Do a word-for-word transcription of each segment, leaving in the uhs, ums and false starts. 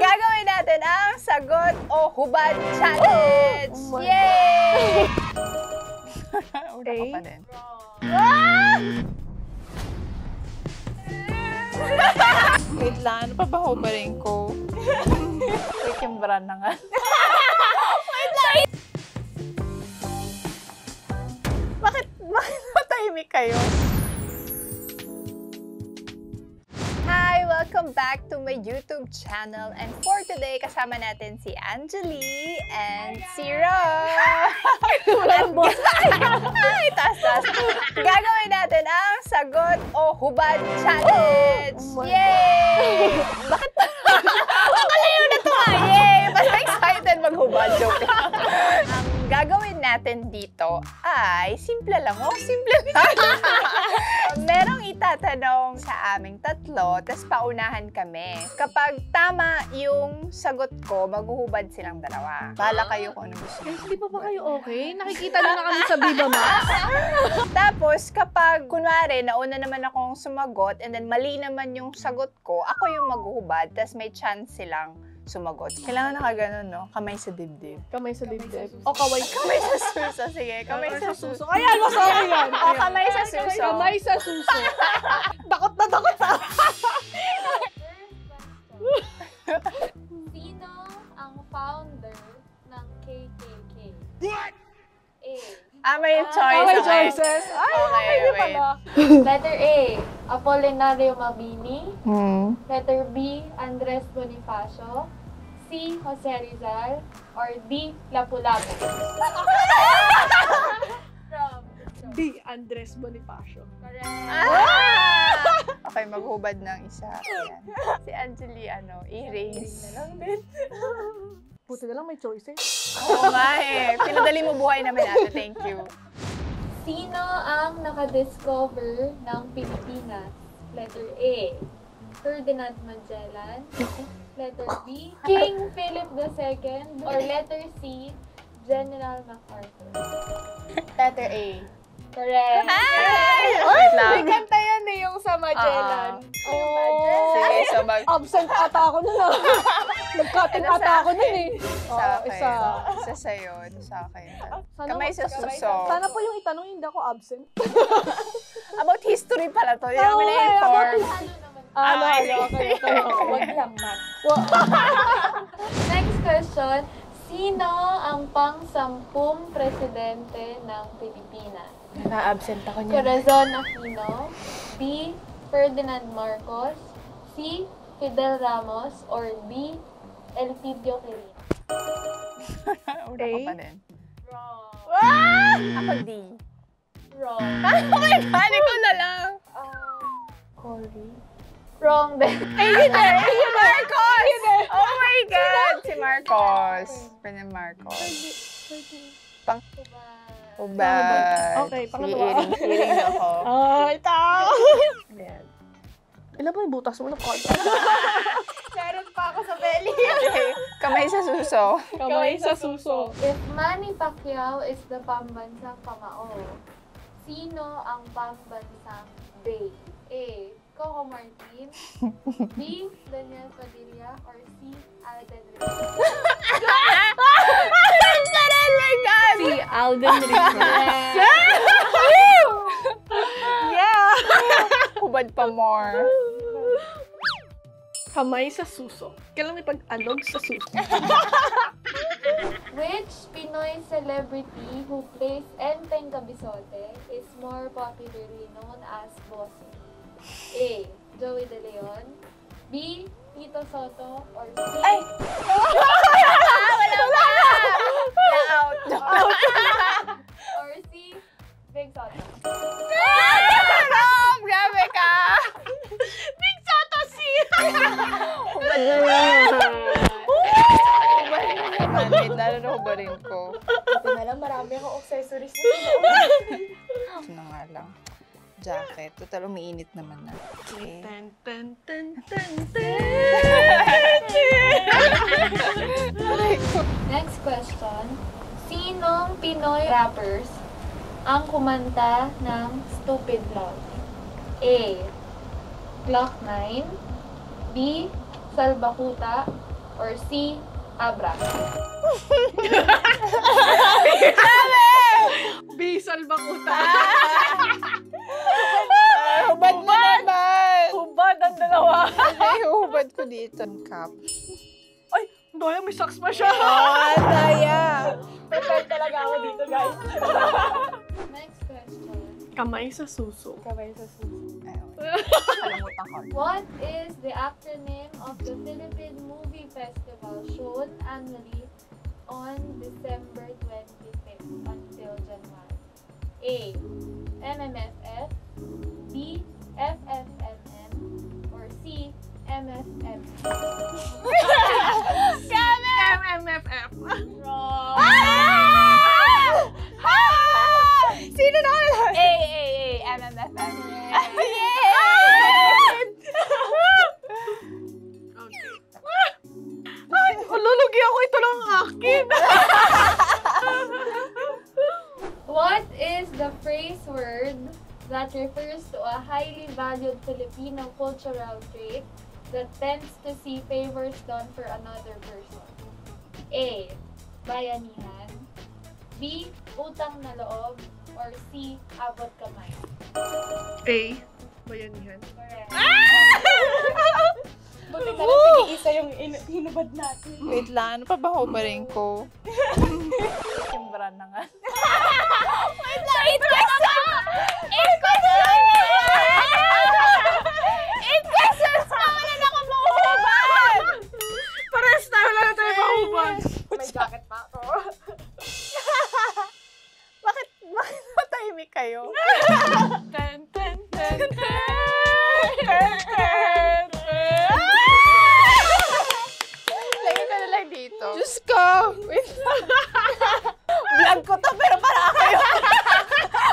gagawin natin ang Sagot o Hubad Challenge! Oh, oh yay! Una ko pa din. Wait lang, ano pa ba hubarin ko? Wait, yung brand na nga. Wait lang! Bakit, bakit natahimik kayo? Hi! Welcome back to my YouTube channel. And for today, kasama natin si Angelie and si Ron. Ay, taas, taas. Gagawin natin ang Sagot o Hubad Challenge. Oh, yay! Bakit? Makalayo na to ha. Yay! Basta excited maghubad. Joke. Ang gagawin natin dito ay simple lang. Oh, simple lang. Merong itatanong sa aming tatlo, tas paunahan kami. Kapag tama yung sagot ko, maghuhubad silang dalawa. Bala kayo kung ano gusto. Guys, di ba ba kayo okay? Nakikita na na kami sa Viva Max. Tapos, kapag kunwari, nauna naman akong sumagot, and then mali naman yung sagot ko, ako yung maghuhubad, tas may chance silang sumagot. Kailangan na kagano'n, no? Kamay sa dibdib. Kamay sa dibdib. O kamay sa suso. Kamay sa suso. Sige, kamay sa suso. Ayan, masaya yan. O kamay sa suso. Kamay sa suso. Takot na takot sa Sino ang founder ng K K K? What? A. Ah, may choices. Okay, wait. Letter A, Apolinario Mabini. Letter B, Andres Bonifacio. C, José Rizal. Or D, La Pulapo. D, Andres Bonifacio. Correct. Okay, maghubad ng isa. Si Angelie, ano, i-raise. Puti na lang may choices. Oo nga eh. Pinadali mo buhay namin ate. Thank you. Sino ang nakadiscover ng Pilipinas? Letter A, Ferdinand Magellan. Letter B, King Philip the Second. Or letter C, General MacArthur. Letter A. Correct. Hi! May kanta yan eh, yung sa Magellan. Uh, oh, Magellan. Sige, so mag... Absent ata ako nun ah. Nag-cutting ata ako nun eh. Isa oh, isa. Isa sa'yo, ito sa akin. Kamay sa suso. Sana po yung itanong, hindi ako absent. About history pala to. Hindi namin na-inform. Ano, ano, ano. Huwag lang, Matt. Next question. Sino ang pang-sampung presidente ng Pilipinas? Na-absent ako niya. Corazon Aquino. B, Ferdinand Marcos. C, Fidel Ramos. Or D, Elpidio Quirino. Una ko pa din. Wrong. Ah! Ako D. Wrong. Okay, bali ko na lang. Cory. Wrong din. Ay, yun na. Ay, yun na. Oh my God. Si Marcos. Ferdinand Marcos. Pang... Hubad. Okay, pangalawa. Hearing ako. Ay, tao! Ilan ba yung butas mo na ko? Meron pa ako sa belly. Kamay sa suso. Kamay sa suso. If Manny Pacquiao is the pambansang kamao, sino ang pambansang bay? A. Coco Martin. B. Daniel Padilla. Or C. Alden Rivas. Si Alden Rivas. Yeah! Hubad pa more. Kamay sa suso. Kailan may pag-alog sa suso? Which Pinoy celebrity who plays Enteng Kabisote is more popularly known as Bossy? A. Joey De Leon. B. Tito Soto. Or C. Ay! Wala ba? Out. Out. Or si Big Soto. Wrong! Grabe ka! Big Soto si... Hubad na lang. Hubad na lang. Wait, lalo na hubarin ko. Hindi na lang, marami akong accessories na pinag-ubat. Ito na nga lang. Jacket. Total, umiinit naman na. Okay. Tan, tan, tan, tan, tan. Next question. Sinong Pinoy rappers ang kumanta ng Stupid Love? A. Gloc nine. B. Salbakuta. Or C, Abra? Sabi! B, Salbakuta. Hubad mo naman! Hubad ang dalawa! Ay, hubad ko dito. Cup. Ay, doya, may socks pa siya! Oh, daya! Prepared talaga ako dito, guys. Next question. Kamay sa suso. Kamay sa suso. What is the acronym of the Philippine Movie Festival shown annually on December twenty-fifth until January? A. M M F F, B. F F M M, or C. M F F. M M F F. Wrong. Sino na ako? A, A, A. M M F F. Ay, lulugi ako. Ito lang ang akin. What is the phrase word that refers to a highly valued Filipino cultural trait that tends to see favors done for another person? A. Bayanihan, B. Utang na loob, or C. Abot kamay? A. Bayanihan. Correct. Buti na lang tig-isa yung hinubad natin. Wait lang, ano pa ba hubarin ko? Simbran na nga. Wait lang, eight questions! Eight questions! Eight questions pa! Wala na akong mahubad! Pares na, wala na tayo mahubad. May jacket pa ako. Bakit, bakit matahimik kayo? Ten, ten, ten, ten! Ten, ten! Diyos ko! Vlog ko to, pero para ako yung...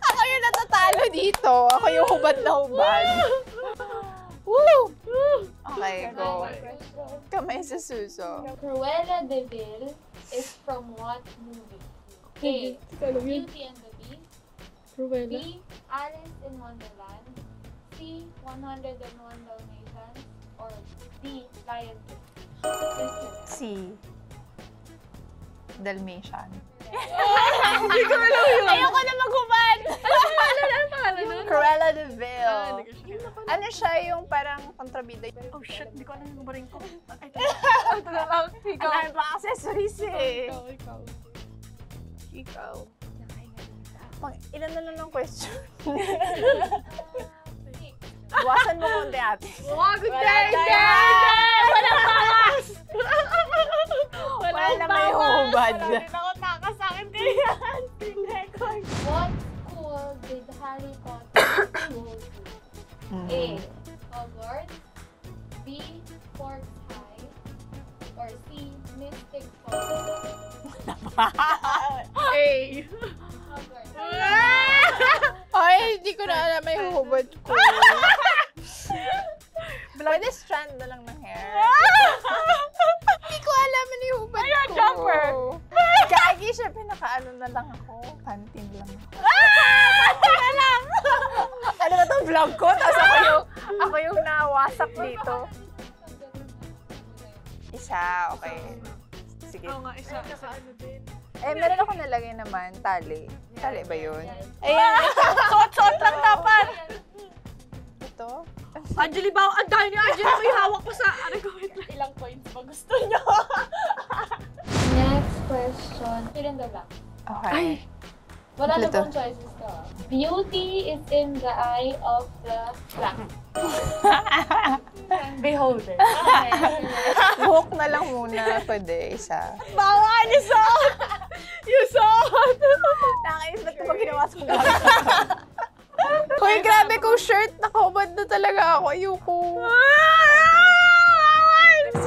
ako yung natatalo dito. Ako yung hubad na hubad. Woo! Okay, go. Kamay sa suso. Cruella de Vil is from what movie? A. Beauty and the Beast, B. Alice in Wonderland, C. one oh one Dalmatians, or D. Lion King? C. Dalmatian. Hindi ko alam yun. Ayoko na maghubad! Cruella de Vil. Ano siya yung parang kontrabida? Oh shit, hindi ko alam yung baring ko. Ang talagang ikaw. Ang mga accessories eh. Ikaw, ikaw. Ikaw. Ilan na lang ng question? Buwasan mo konti ate. Wow, good day! Walang bakas! Wala na may hubad. Walang bakas sa akin din yan. What school did Harry Potter go to? A. Hogwarts, B. Portkey, or C. Mystic Falls? A. Hogwarts. Ay, hindi ko na alam may hubad ko. Pwede strand na lang ng hair. Hindi ko alam ano yung hubad ko. Ay, jumper! Gagi siya, pinakaano na lang ako. Pantin lang ako. Pantin na lang! Ano na itong vlog ko? Tapos ako yung, ako yung na-wasak dito. Isa, okay. Sige. Oo nga, isa. Isa ano din. Eh, meron ako nalagay naman, tali. Tali ba yun? Ayan, suot-suot lang dapat! Ito? Anjali ba? Ang dahil niya, Anjali, may hawak ko sa... Ano gawin lang? Ilang points ba gusto niyo? Next question. Pilinda lang. Okay. Wala na pong choices ka. Beauty is in the eye of the black. Beholder. Buhok na lang muna. Pwede, isa. Bawaan niyo saan! You saw! Nakakais na ito pag ginawas ko lang. Uy, grabe kong shirt. Nakahubad na talaga ako. Ayoko.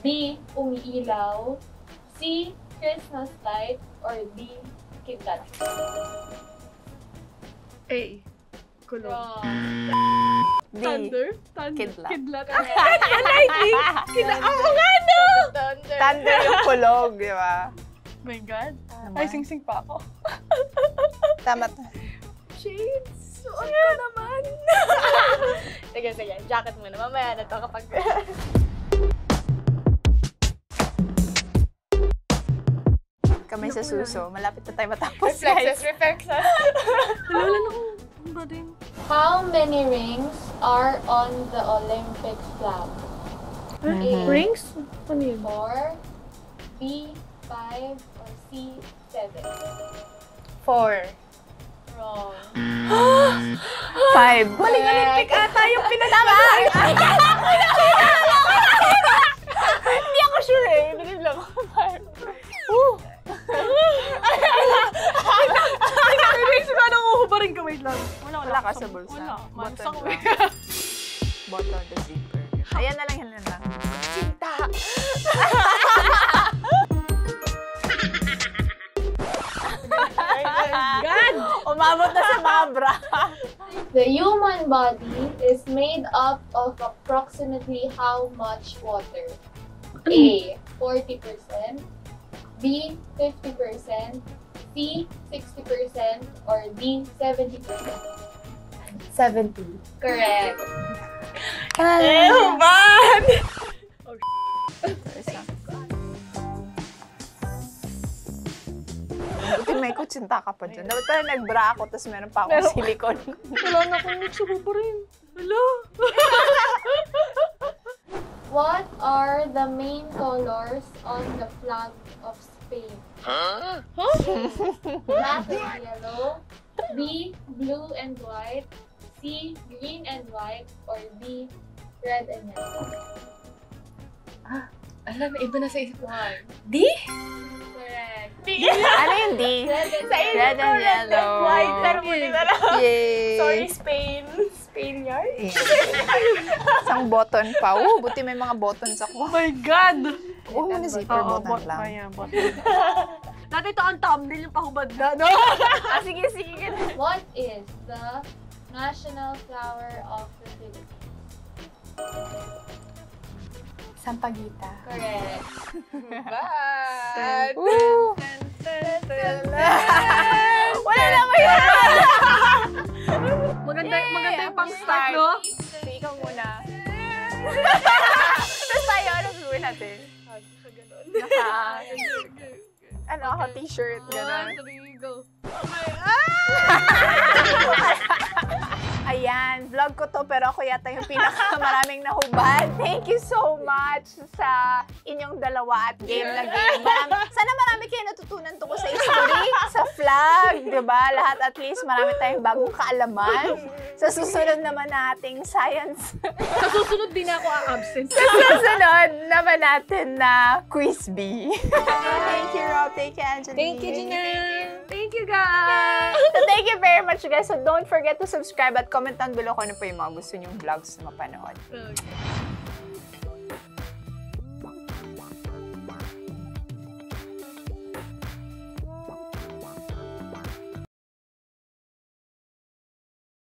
B. B. Umiilaw. C. Christmas light. Or D. Kidlat. A. Kulog. D. Thunder? Thunder. Kidlat. Kidlat. Ang lightning! Kidlat. Ako nga, no! Thunder. Thunder yung kulog, di ba? Oh my God. Tama. Ay, sing-sing pa ako. Tama to. Shades! Suot ko naman! Sige, sige. Jacket mo na. Mamaya na to kapag... Kamay sa suso. Malapit na tayo matapos. Reflexes, reflexes. Wala na akong bading. How many rings are on the Olympic flag? A. Rings? Ano yun? Four. B. Five. Or C. Seven. Four. Wrong. Five. Maling Olympic ata yung pinag-alang. Hindi ako sure eh. Bilib lang ako. Five. Woo! Naisip ka nang uhubarin ka. Wait lang. Wala ka sa bulsa. Wala. Mansang ko. Bottle the zipper. Ayan na lang, yan na lang. Sinta! God! Umabot na sa Abra! The human body is made up of approximately how much water? A. forty percent. B. fifty percent. C. sixty percent. Or D. seventy percent. seventy. Correct. Ew, man! Oh, butin may kutsinta ka pa dyan. Dapat tayo nag-bra ako, tapos meron pa akong silikon. Wala na akong nagsubo pa rin. Wala! What are the main colors on the flag of Spain? Huh? Huh? Black and yellow. B. Blue and white. C. Green and white. Or D. Red and yellow. Ah, alam, iba na sa isip ko. D? Correct. D? Ano yung D? Red and yellow. White, pero muli na lang. Yay! Sorry, Spain. Spaniard? Isang button pa. Oh, buti may mga buttons ako. Oh my God! Huwag mo na zipper button lang. Oo, button. Dati ito ang thumbnail yung pahubad na, no? Sige, sige. What is the national flower of the Philippines? Sampaguita. Correct. Bad! Woo! Wala lang kayo! Maganda yung pang-start, no? So, ikaw muna. Tapos tayo, anong gawin natin? Naka, gano'n. Ano ako, t-shirt, gano'n. One, go. Ayan, vlog ko to pero ako yata yung pinakamaraming nahubad. Thank you so much sa inyong dalawa at game na game. Marami, sana marami kayo natutunan to ko sa history, sa flag, di ba? Lahat at least marami tayong bagong kaalaman. Sa susunod naman nating science. Sa susunod din ako a-absent. Sa susunod naman natin na quiz B. Thank you, Rob. Thank you, Angeline. Thank you, Gina. Thank you, guys. So thank you very much, guys. So don't forget to subscribe at comment down below kung ano po yung mga gusto nyong vlogs na mapanood. Okay.